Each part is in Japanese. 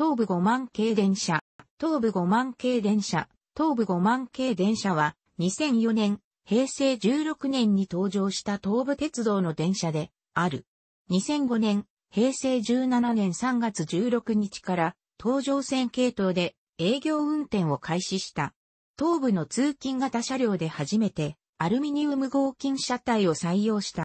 東部5万系電車。東部5万系電車。東部5万系電車は2004年、平成16年に登場した東武鉄道の電車である。2005年、平成17年3月16日から東上線系統で営業運転を開始した。東武の通勤型車両で初めてアルミニウム合金車体を採用した。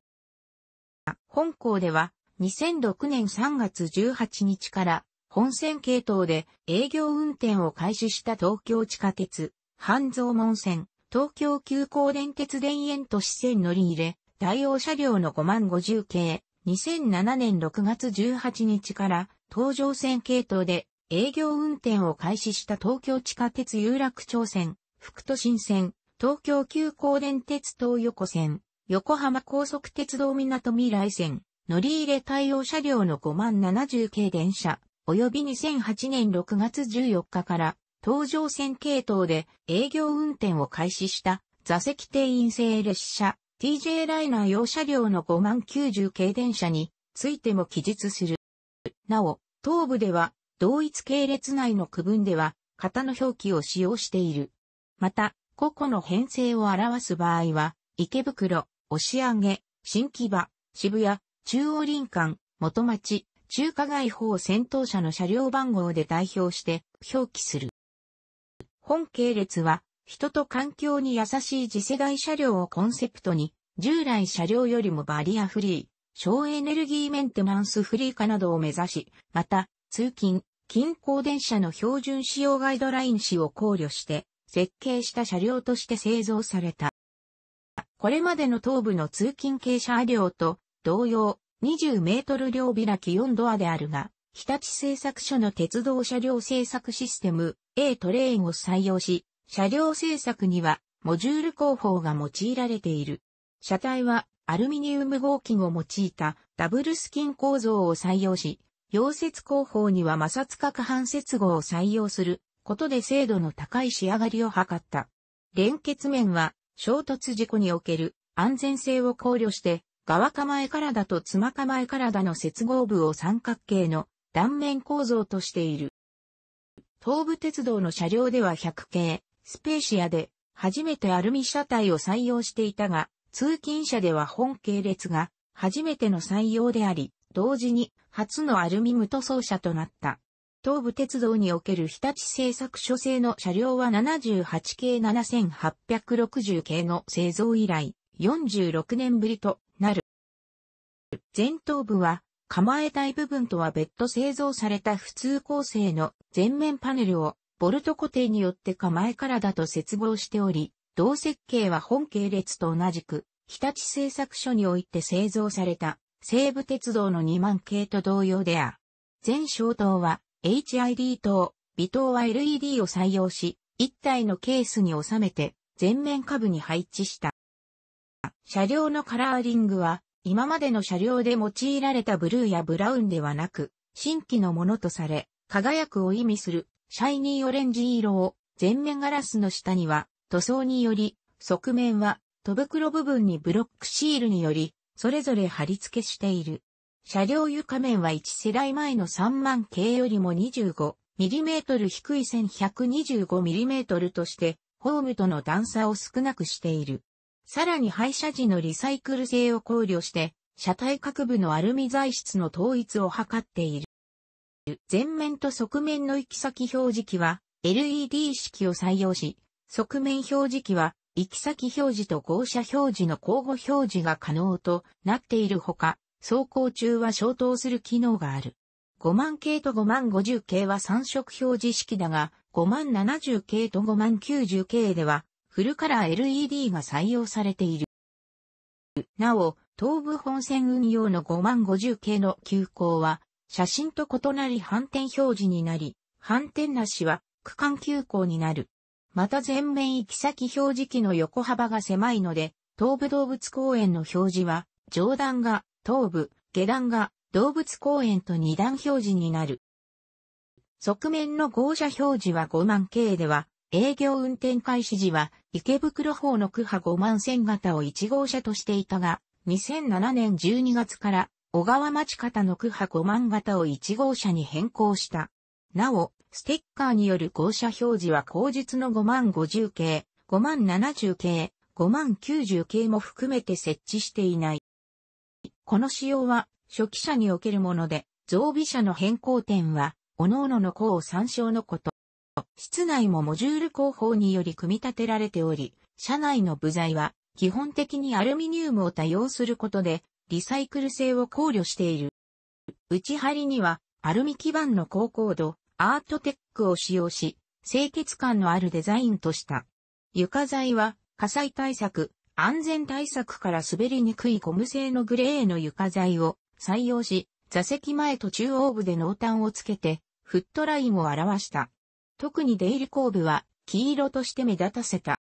本校では2006年3月18日から本線系統で営業運転を開始した東京地下鉄、半蔵門線、東京急行電鉄田園都市線乗り入れ、対応車両の5050系、2007年6月18日から東上線系統で営業運転を開始した東京地下鉄有楽町線、副都心線、東京急行電鉄東横線、横浜高速鉄道港未来線、乗り入れ対応車両の5070系電車、及び2008年6月14日から東上線系統で営業運転を開始した座席定員制列車 TJ ライナー用車両の5090系電車についても記述する。なお、東武では同一系列内の区分では型の表記を使用している。また、個々の編成を表す場合は池袋、押上、新木場、渋谷、中央林間、元町、中華街方先頭車の車両番号で代表して表記する。本系列は、人と環境に優しい次世代車両をコンセプトに、従来車両よりもバリアフリー、省エネルギーメンテナンスフリー化などを目指し、また、通勤、近郊電車の標準使用ガイドライン誌を考慮して、設計した車両として製造された。これまでの東武の通勤系車両と同様、20メートル両開き4ドアであるが、日立製作所の鉄道車両製作システム A-trainを採用し、車両製作にはモジュール工法が用いられている。車体はアルミニウム合金を用いたダブルスキン構造を採用し、溶接工法には摩擦撹拌接合を採用することで精度の高い仕上がりを図った。連結面は衝突事故における安全性を考慮して、側構え体と妻構え体の接合部を三角形の断面構造としている。東武鉄道の車両では100系、スペーシアで初めてアルミ車体を採用していたが、通勤車では本系列が初めての採用であり、同時に初のアルミ無塗装車となった。東武鉄道における日立製作所製の車両は78系7860系の製造以来、46年ぶりとなる。前頭部は、構え体部分とは別途製造された普通構成の前面パネルをボルト固定によって構え体と接合しており、同設計は本系列と同じく日立製作所において製造された西武鉄道の2万系と同様である。前小灯は HID 灯、尾灯は LED を採用し、1体のケースに収めて前面下部に配置した。車両のカラーリングは、今までの車両で用いられたブルーやブラウンではなく、新規のものとされ、輝くを意味する、シャイニーオレンジ色を、前面ガラスの下には、塗装により、側面は、戸袋部分にブロックシールにより、それぞれ貼り付けしている。車両床面は1世代前の3万系よりも 25mm 低い 1125mm として、ホームとの段差を少なくしている。さらに廃車時のリサイクル性を考慮して、車体各部のアルミ材質の統一を図っている。前面と側面の行き先表示器は LED 式を採用し、側面表示器は行き先表示と号車表示の交互表示が可能となっているほか、走行中は消灯する機能がある。5万系と5050系は3色表示式だが、5070系と5090系では、フルカラー LED が採用されている。なお、東武本線運用の5050系の急行は、写真と異なり反転表示になり、反転なしは区間急行になる。また前面行き先表示器の横幅が狭いので、東武動物公園の表示は、上段が東武、下段が動物公園と2段表示になる。側面の号車表示は5万系では、営業運転開始時は池袋方の区波51000型を1号車としていたが、2007年12月から小川町方の区波5万型を1号車に変更した。なお、ステッカーによる号車表示は後述の5050系、5070系、5090系も含めて設置していない。この仕様は初期車におけるもので、増備車の変更点は、各々の項を参照のこと。室内もモジュール工法により組み立てられており、車内の部材は基本的にアルミニウムを多用することでリサイクル性を考慮している。内張にはアルミ基板の高硬度、アートテックを使用し、清潔感のあるデザインとした。床材は火災対策、安全対策から滑りにくいゴム製のグレーの床材を採用し、座席前と中央部で濃淡をつけてフットラインを表した。特に出入り後部は黄色として目立たせた。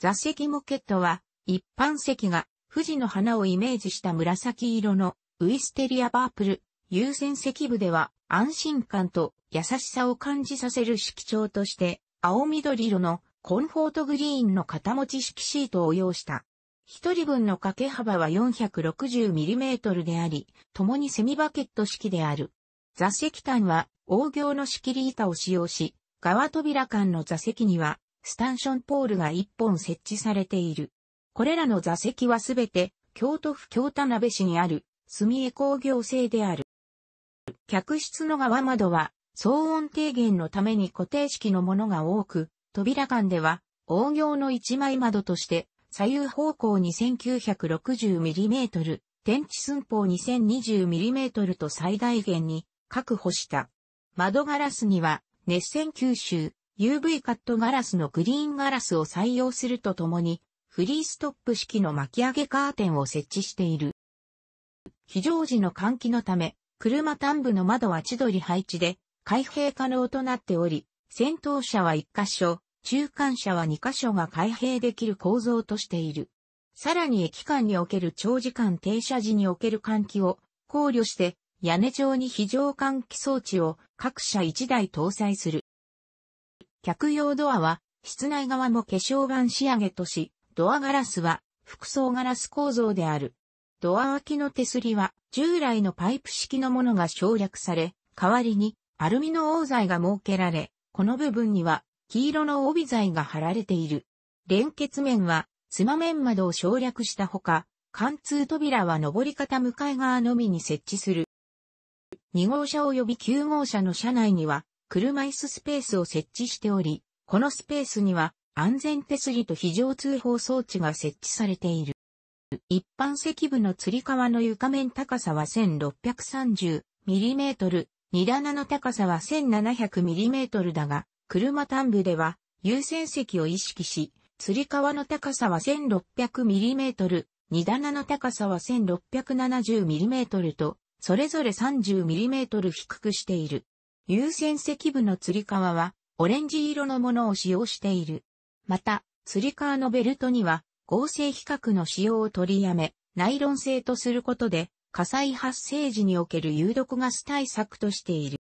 座席モケットは一般席が富士の花をイメージした紫色のウイステリアパープル、優先席部では安心感と優しさを感じさせる色調として青緑色のコンフォートグリーンの肩持ち式シートを用した。一人分の掛け幅は 460mm であり、共にセミバケット式である。座席端は黄行の仕切り板を使用し、側扉間の座席にはスタンションポールが1本設置されている。これらの座席はすべて京都府京田辺市にある住江工業製である。客室の側窓は騒音低減のために固定式のものが多く、扉間では黄行の一枚窓として左右方向 2960mm、天地寸法 2020mm と最大限に確保した。窓ガラスには熱線吸収、UV カットガラスのグリーンガラスを採用するとともに、フリーストップ式の巻き上げカーテンを設置している。非常時の換気のため、車端部の窓は千鳥配置で開閉可能となっており、先頭車は1箇所、中間車は2箇所が開閉できる構造としている。さらに駅間における長時間停車時における換気を考慮して、屋根上に非常換気装置を各車1台搭載する。客用ドアは室内側も化粧板仕上げとし、ドアガラスは複層ガラス構造である。ドア脇の手すりは従来のパイプ式のものが省略され、代わりにアルミの凹材が設けられ、この部分には黄色の帯材が貼られている。連結面はつま面窓を省略したほか、貫通扉は上り方向かい側のみに設置する。2号車及び9号車の車内には車椅子スペースを設置しており、このスペースには安全手すりと非常通報装置が設置されている。一般席部の吊り革の床面高さは 1630mm、荷棚の高さは 1700mm だが、車端部では優先席を意識し、吊り革の高さは 1600mm、荷棚の高さは 1670mm と、それぞれ 30mm 低くしている。優先席部の吊り革はオレンジ色のものを使用している。また、吊り革のベルトには合成皮革の使用を取りやめ、ナイロン製とすることで火災発生時における有毒ガス対策としている。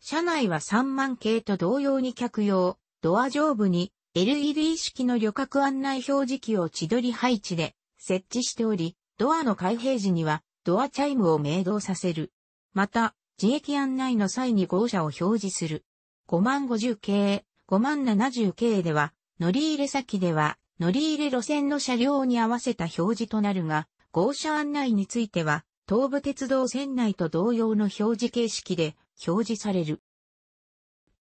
車内は3万系と同様に客用、ドア上部に LED 式の旅客案内表示器を千鳥配置で設置しており、ドアの開閉時にはドアチャイムを鳴動させる。また、自駅案内の際に号車を表示する。5050系、5070系では、乗り入れ先では、乗り入れ路線の車両に合わせた表示となるが、号車案内については、東武鉄道線内と同様の表示形式で表示される。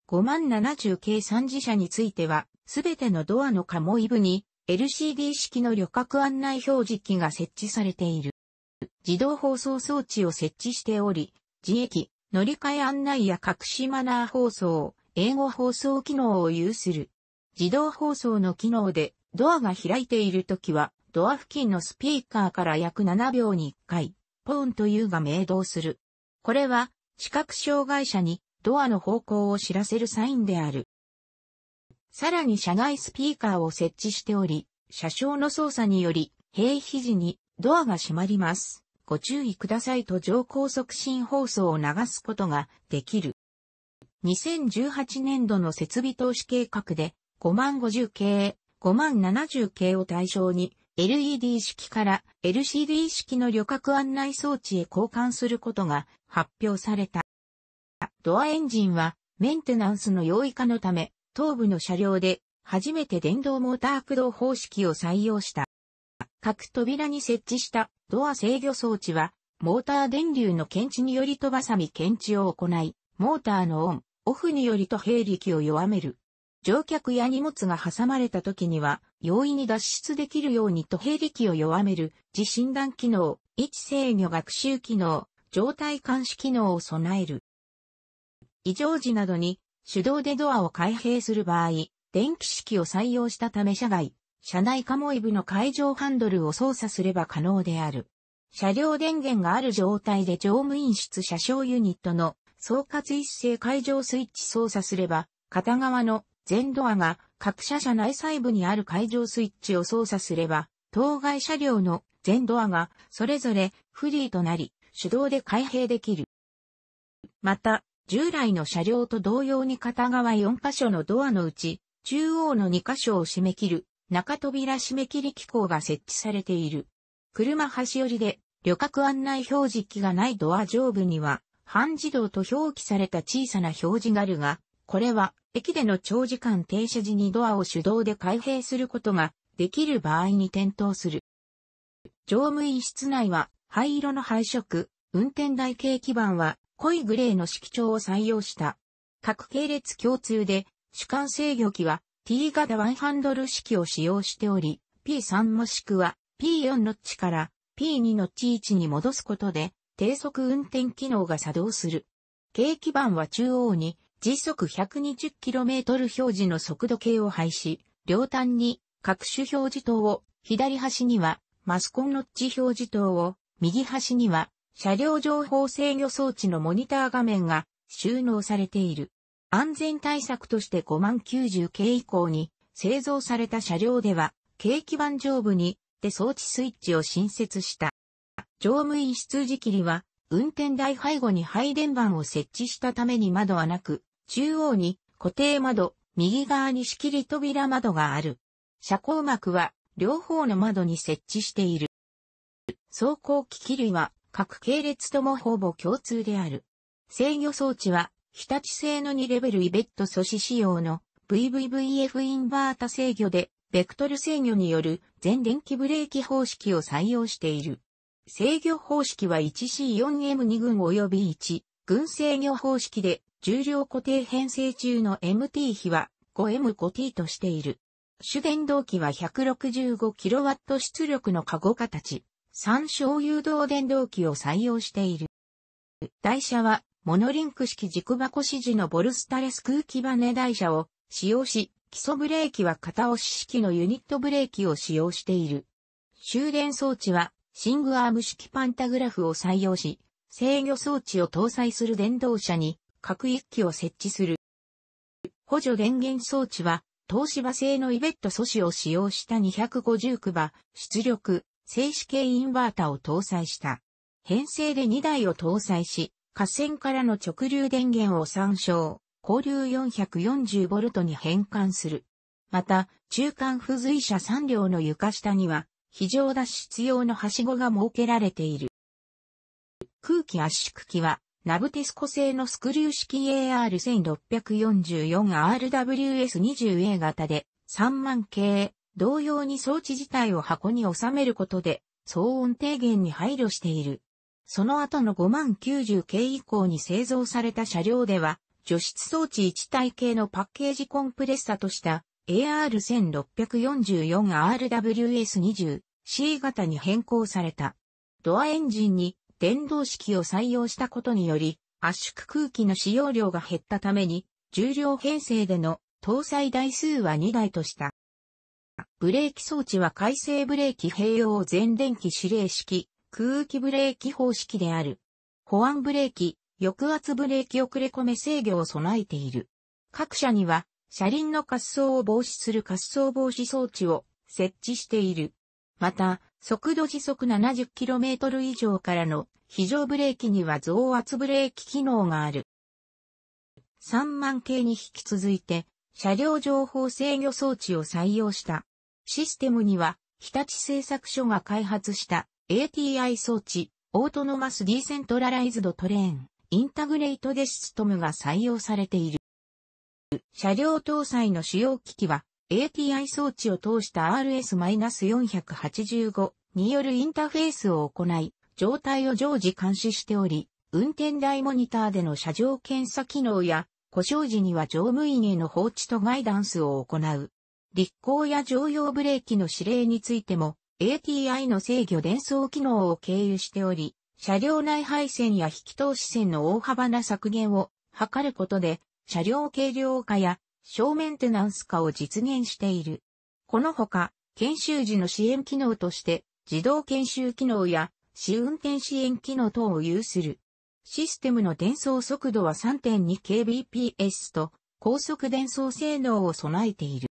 5070系3次車については、すべてのドアのカモイ部に、LCD 式の旅客案内表示器が設置されている。自動放送装置を設置しており、自駅、乗り換え案内や隠しマナー放送、英語放送機能を有する。自動放送の機能で、ドアが開いているときは、ドア付近のスピーカーから約7秒に1回、ポーンというが鳴動する。これは、視覚障害者にドアの方向を知らせるサインである。さらに車外スピーカーを設置しており、車掌の操作により、閉閉時にドアが閉まります。ご注意くださいと乗降促進放送を流すことができる。2018年度の設備投資計画で5050系、5070系を対象に LED 式から LCD 式の旅客案内装置へ交換することが発表された。ドアエンジンはメンテナンスの容易化のため、頭部の車両で初めて電動モーター駆動方式を採用した。各扉に設置したドア制御装置は、モーター電流の検知により飛ばさみ検知を行い、モーターのオン、オフによりと閉力を弱める。乗客や荷物が挟まれた時には、容易に脱出できるようにと閉力を弱める、自診断機能、位置制御学習機能、状態監視機能を備える。異常時などに手動でドアを開閉する場合、電気式を採用したため車外、車内カモイ部の解錠ハンドルを操作すれば可能である。車両電源がある状態で乗務員室車掌ユニットの総括一斉解錠スイッチ操作すれば、片側の全ドアが各車車内細部にある解錠スイッチを操作すれば、当該車両の全ドアがそれぞれフリーとなり、手動で開閉できる。また、従来の車両と同様に片側4カ所のドアのうち、中央の2カ所を締め切る中扉締め切り機構が設置されている。車端寄りで旅客案内表示器がないドア上部には、半自動と表記された小さな表示があるが、これは駅での長時間停車時にドアを手動で開閉することができる場合に点灯する。乗務員室内は灰色の配色、運転台形基板は濃いグレーの色調を採用した。各系列共通で主幹制御機は T 型ワンハンドル式を使用しており、P3 もしくは P4 ノッチから P2 ノッチ位置に戻すことで低速運転機能が作動する。計基板は中央に時速 120km 表示の速度計を配置、両端に各種表示灯を、左端にはマスコンノッチ表示灯を、右端には車両情報制御装置のモニター画面が収納されている。安全対策として5090系以降に製造された車両では、計基板上部に手装置スイッチを新設した。乗務員室時切りは、運転台背後に配電盤を設置したために窓はなく、中央に固定窓、右側に仕切り扉窓がある。遮光幕は両方の窓に設置している。走行機器類は各系列ともほぼ共通である。制御装置は日立製の2レベルイベット素子仕様の VVVF インバータ制御でベクトル制御による全電気ブレーキ方式を採用している。制御方式は 1C4M2 群及び1群制御方式で重量固定編成中の MT 比は 5M5T としている。主電動機は 165kW 出力のカゴ形、3小誘導電動機を採用している。台車はモノリンク式軸箱支持のボルスタレス空気バネ台車を使用し、基礎ブレーキは片押し式のユニットブレーキを使用している。終電装置はシングアーム式パンタグラフを採用し、制御装置を搭載する電動車に各1機を設置する。補助電源装置は東芝製のイベット素子を使用した259馬出力静止系インバータを搭載した。編成で2台を搭載し、架線からの直流電源を参照、交流 440V に変換する。また、中間付随車3両の床下には、非常脱出用のはしごが設けられている。空気圧縮機は、ナブテスコ製のスクリュー式 AR1644RWS20A 型で、3万系、同様に装置自体を箱に収めることで、騒音低減に配慮している。その後の5090系以降に製造された車両では、除湿装置1体系のパッケージコンプレッサとした、AR1644RWS20C 型に変更された。ドアエンジンに電動式を採用したことにより圧縮空気の使用量が減ったために重量編成での搭載台数は2台とした。ブレーキ装置は回生ブレーキ併用全電気指令式空気ブレーキ方式である。保安ブレーキ、抑圧ブレーキ遅れ込め制御を備えている。各社には車輪の滑走を防止する滑走防止装置を設置している。また、速度時速 70km 以上からの非常ブレーキには増圧ブレーキ機能がある。3万系に引き続いて、車両情報制御装置を採用した。システムには、日立製作所が開発した ATI 装置、オートノマスディセントラライズドトレーン、インタグレートデシストムが採用されている。車両搭載の主要機器は ATI 装置を通した RS-485 によるインターフェースを行い、状態を常時監視しており、運転台モニターでの車上検査機能や、故障時には乗務員への放置とガイダンスを行う。立行や常用ブレーキの指令についても ATI の制御伝送機能を経由しており、車両内配線や引き通し線の大幅な削減を図ることで、車両軽量化や小メンテナンス化を実現している。このほか、研修時の支援機能として、自動研修機能や試運転支援機能等を有する。システムの伝送速度は 3.2kbps と高速伝送性能を備えている。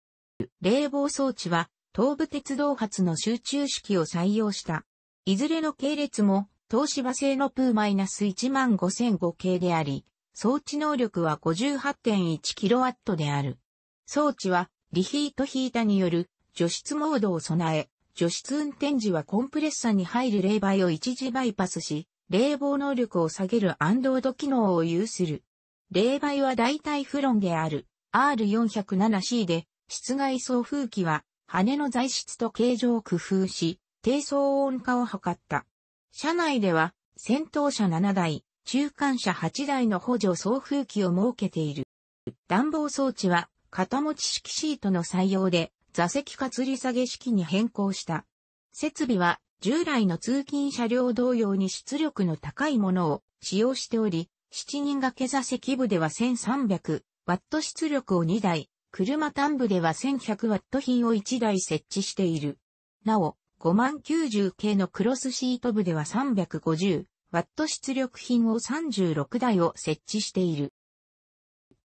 冷房装置は東武鉄道発の集中式を採用した。いずれの系列も東芝製のプー -15005 系であり、装置能力は 58.1kW である。装置はリヒートヒータによる除湿モードを備え、除湿運転時はコンプレッサに入る冷媒を一時バイパスし、冷房能力を下げるアンロード機能を有する。冷媒は代替フロンである R407C で、室外送風機は、羽の材質と形状を工夫し、低騒音化を図った。車内では、先頭車7台、中間車8台の補助送風機を設けている。暖房装置は、肩持ち式シートの採用で、座席かつり下げ式に変更した。設備は、従来の通勤車両同様に出力の高いものを使用しており、7人掛け座席部では 1300W 出力を2台。車端部では 1100W 品を1台設置している。なお、5090系のクロスシート部では 350W 出力品を36台を設置している。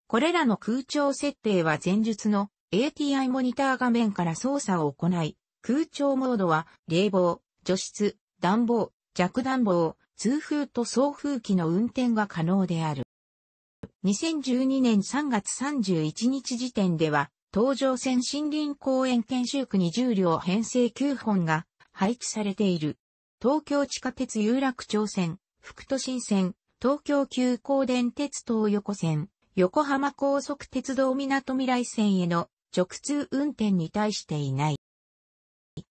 これらの空調設定は前述の ATI モニター画面から操作を行い、空調モードは冷房、除湿、暖房、弱暖房、通風と送風機の運転が可能である。2012年3月31日時点では、東上線森林公園研修区に10両編成9本が配置されている。東京地下鉄有楽町線、副都心線、東京急行電鉄東横線、横浜高速鉄道港未来線への直通運転に対していない。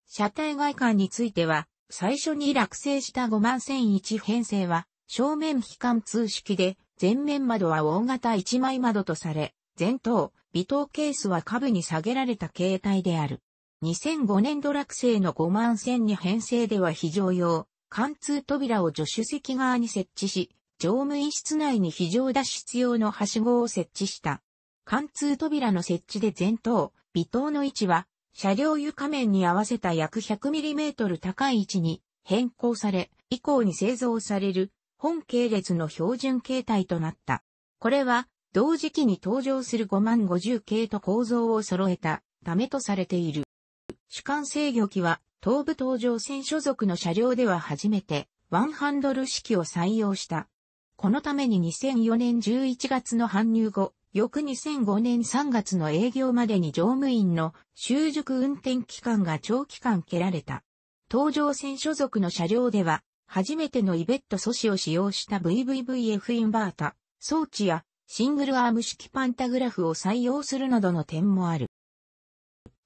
車体外観については、最初に落成した51001編成は、正面非貫通式で、前面窓は大型一枚窓とされ、前頭、尾頭ケースは下部に下げられた形態である。2005年度落成の51002編成では非常用、貫通扉を助手席側に設置し、乗務員室内に非常脱出用のはしごを設置した。貫通扉の設置で前頭、尾頭の位置は、車両床面に合わせた約 100mm 高い位置に変更され、以降に製造される。本系列の標準形態となった。これは、同時期に登場する5050系と構造を揃えたためとされている。主幹制御機は、東武東上線所属の車両では初めて、ワンハンドル式を採用した。このために2004年11月の搬入後、翌2005年3月の営業までに乗務員の習熟運転期間が長期間蹴られた。東上線所属の車両では、初めてのイベット素子を使用した VVVF インバータ装置やシングルアーム式パンタグラフを採用するなどの点もある。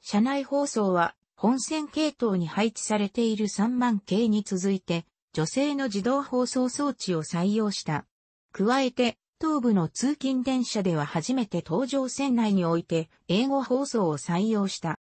車内放送は本線系統に配置されている3万系に続いて女性の自動放送装置を採用した。加えて東部の通勤電車では初めて東上線内において英語放送を採用した。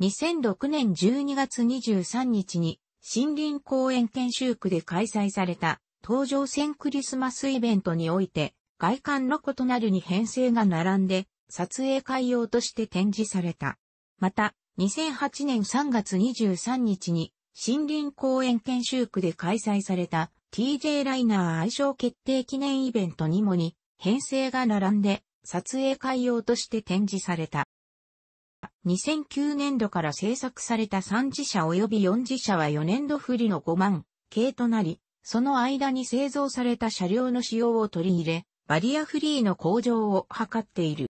2006年12月23日に森林公園研修区で開催された東上線クリスマスイベントにおいて外観の異なる2編成が並んで撮影会用として展示された。また2008年3月23日に森林公園研修区で開催された TJ ライナー愛称決定記念イベントにも2編成が並んで撮影会用として展示された。2009年度から製作された3次車及び4次車は4年度振りの5万系となり、その間に製造された車両の仕様を取り入れ、バリアフリーの向上を図っている。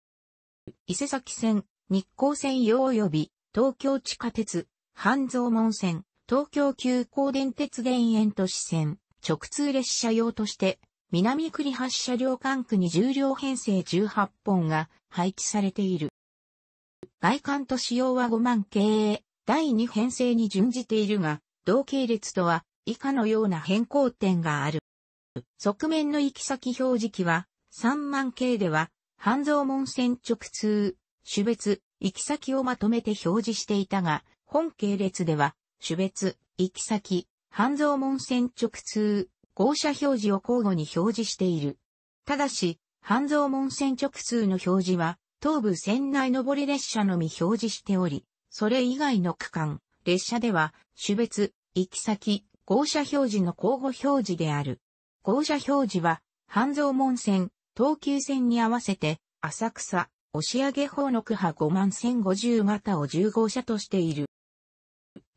伊勢崎線、日光線及び東京地下鉄、半蔵門線、東京急行電鉄田園都市線、直通列車用として南栗橋車両管区に10両編成18本が配置されている。外観と仕様は5万系、第2編成に準じているが、同系列とは以下のような変更点がある。側面の行き先表示器は、3万系では、半蔵門線直通、種別、行き先をまとめて表示していたが、本系列では、種別、行き先、半蔵門線直通、号車表示を交互に表示している。ただし、半蔵門線直通の表示は、東武線内上り列車のみ表示しており、それ以外の区間、列車では、種別、行き先、号車表示の交互表示である。号車表示は、半蔵門線、東急線に合わせて、浅草、押上方の区派51050型を10号車としている。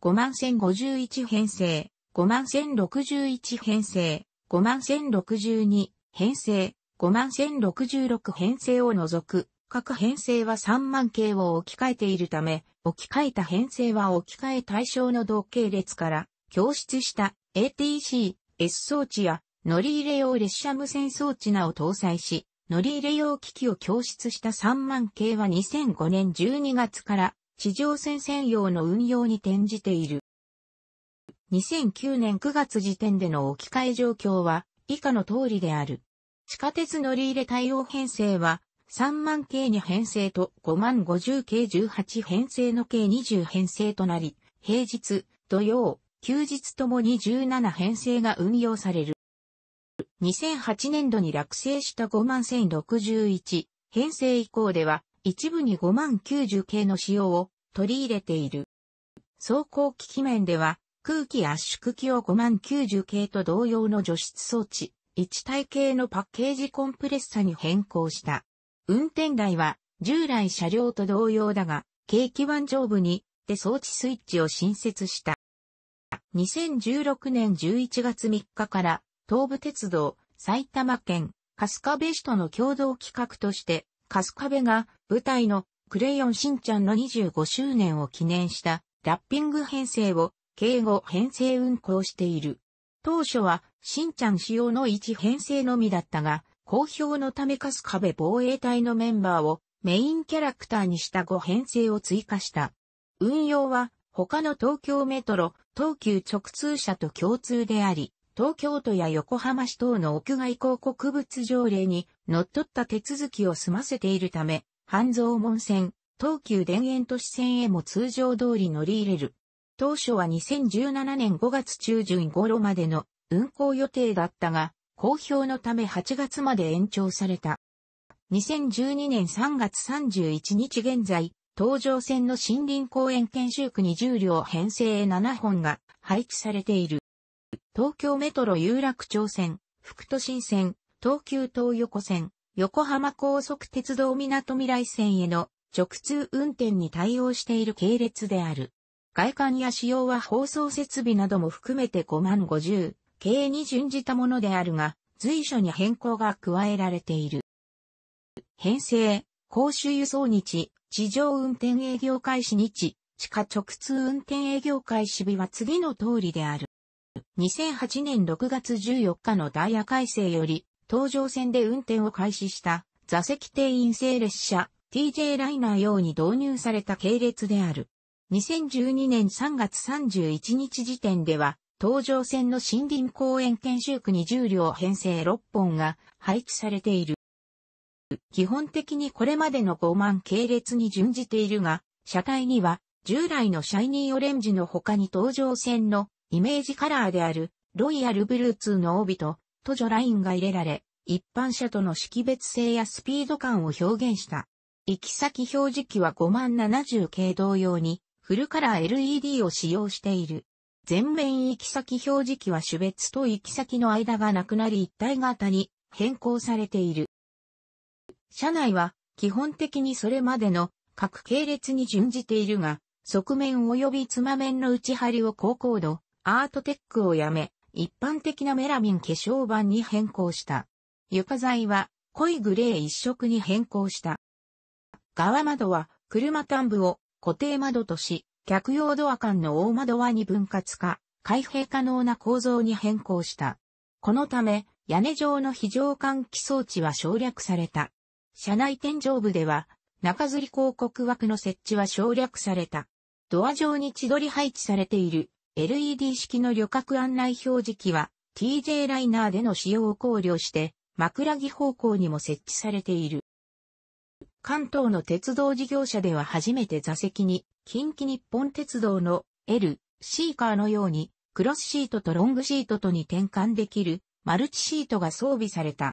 51051編成、51061編成、51062編成、51066編成を除く、各編成は3万系を置き換えているため、置き換えた編成は置き換え対象の同系列から、供出した ATC-S 装置や、乗り入れ用列車無線装置などを搭載し、乗り入れ用機器を供出した3万系は2005年12月から地上線専用の運用に転じている。2009年9月時点での置き換え状況は以下の通りである。地下鉄乗り入れ対応編成は3万系2編成と510系18編成の計20編成となり、平日、土曜、休日ともに17編成が運用される。2008年度に落成した51061編成以降では一部に590系の仕様を取り入れている。走行機器面では空気圧縮機を590系と同様の除湿装置、一体系のパッケージコンプレッサに変更した。運転台は従来車両と同様だが、軽基板上部にで装置スイッチを新設した。2016年11月3日から東武鉄道、埼玉県、春日部市との共同企画として、春日部が舞台のクレヨンしんちゃんの25周年を記念したラッピング編成を計5編成運行している。当初はしんちゃん仕様の1編成のみだったが、好評のため春日部防衛隊のメンバーをメインキャラクターにした5編成を追加した。運用は他の東京メトロ、東急直通車と共通であり、東京都や横浜市等の屋外広告物条例にのっとった手続きを済ませているため、半蔵門線、東急田園都市線へも通常通り乗り入れる。当初は2017年5月中旬頃までの運行予定だったが、好評のため8月まで延長された。2012年3月31日現在、東上線の森林公園研修区に10両編成7本が配置されている。東京メトロ有楽町線、副都心線、東急東横線、横浜高速鉄道港未来線への直通運転に対応している系列である。外観や仕様は放送設備なども含めて510系に準じたものであるが、随所に変更が加えられている。編成、公衆輸送日、地上運転営業開始日、地下直通運転営業開始日は次の通りである。2008年6月14日のダイヤ改正より、東上線で運転を開始した座席定員制列車 TJ ライナー用に導入された系列である。2012年3月31日時点では、東上線の森林公園研修区に10両編成6本が配置されている。基本的にこれまでの5万系列に準じているが、車体には従来のシャイニーオレンジの他に東上線のイメージカラーである、ロイヤルブルー2の帯と、途上ラインが入れられ、一般車との識別性やスピード感を表現した。行き先表示器は570系同様に、フルカラー LED を使用している。前面行き先表示器は種別と行き先の間がなくなり一体型に変更されている。車内は、基本的にそれまでの各系列に準じているが、側面及び妻面の内張りを高高度。アートテックをやめ、一般的なメラミン化粧板に変更した。床材は濃いグレー一色に変更した。側窓は車端部を固定窓とし、客用ドア間の大窓は2分割化、開閉可能な構造に変更した。このため、屋根上の非常換気装置は省略された。車内天井部では、中吊り広告枠の設置は省略された。ドア上に自撮り配置されている LED 式の旅客案内表示器は TJ ライナーでの使用を考慮して枕木方向にも設置されている。関東の鉄道事業者では初めて座席に近畿日本鉄道の L、C カーのようにクロスシートとロングシートとに転換できるマルチシートが装備された。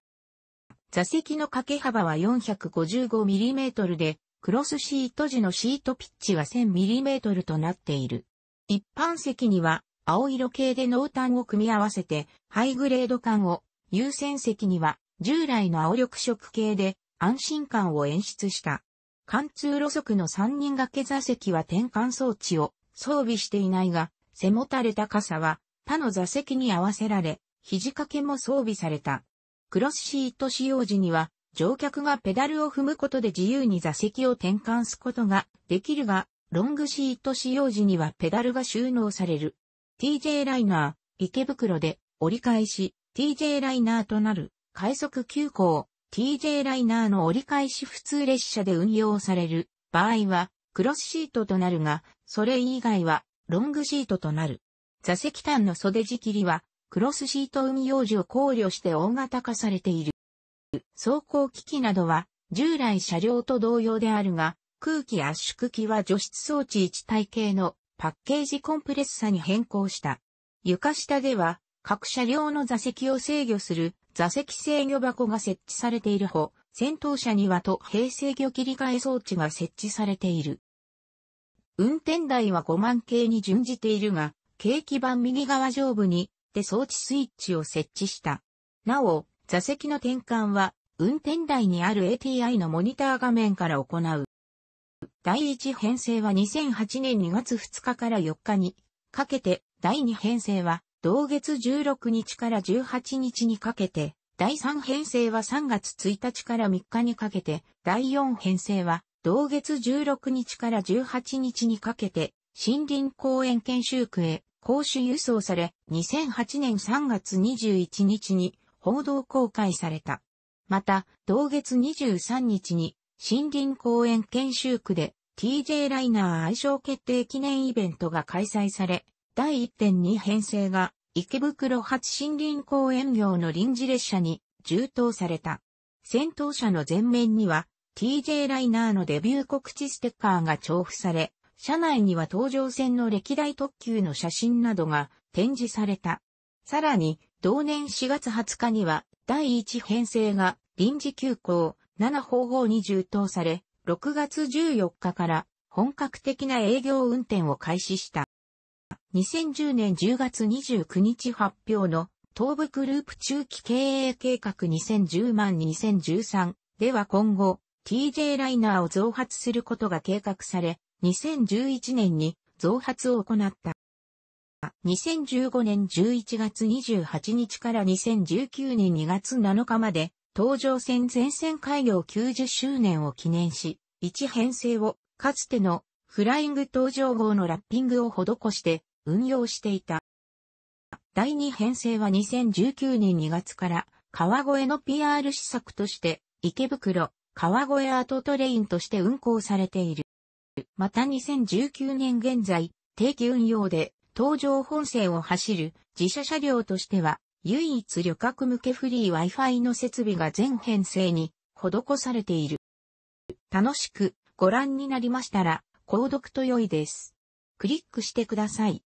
座席の掛け幅は 455mm でクロスシート時のシートピッチは 1000mm となっている。一般席には青色系で濃淡を組み合わせてハイグレード感を、優先席には従来の青緑色系で安心感を演出した。貫通路側の3人掛け座席は転換装置を装備していないが、背もたれた傘は他の座席に合わせられ、肘掛けも装備された。クロスシート使用時には、乗客がペダルを踏むことで自由に座席を転換すことができるが、ロングシート使用時にはペダルが収納される。TJ ライナー、池袋で折り返し、TJ ライナーとなる、快速急行、TJ ライナーの折り返し普通列車で運用される場合は、クロスシートとなるが、それ以外はロングシートとなる。座席端の袖仕切りは、クロスシート運用時を考慮して大型化されている。走行機器などは従来車両と同様であるが、空気圧縮機は除湿装置一体系のパッケージコンプレッサに変更した。床下では各車両の座席を制御する座席制御箱が設置されているほ、先頭車にはと平制御切り替え装置が設置されている。運転台は5万系に準じているが、軽基板右側上部にで装置スイッチを設置した。なお、座席の転換は、運転台にある ATI のモニター画面から行う。第1編成は2008年2月2日から4日にかけて、第2編成は同月16日から18日にかけて、第3編成は3月1日から3日にかけて、第4編成は同月16日から18日にかけて、森林公園研修区へ公衆輸送され、2008年3月21日に、報道公開された。また、同月23日に、森林公園研修区で TJ ライナー愛称決定記念イベントが開催され、第 1.2 編成が池袋発森林公園業の臨時列車に充当された。先頭車の前面には TJ ライナーのデビュー告知ステッカーが重複され、車内には東上線の歴代特急の写真などが展示された。さらに、同年4月20日には、第1編成が臨時急行7方向に充当され、6月14日から本格的な営業運転を開始した。2010年10月29日発表の東武グループ中期経営計画2010-2013では今後、TJ ライナーを増発することが計画され、2011年に増発を行った。2015年11月28日から2019年2月7日まで、東上線全線開業90周年を記念し、1編成を、かつてのフライング東上号のラッピングを施して運用していた。第2編成は2019年2月から、川越の PR 施策として、池袋、川越アートトレインとして運行されている。また2019年現在、定期運用で、東上本線を走る自社車両としては唯一旅客向けフリー Wi-Fi の設備が全編成に施されている。楽しくご覧になりましたら購読と良いです。クリックしてください。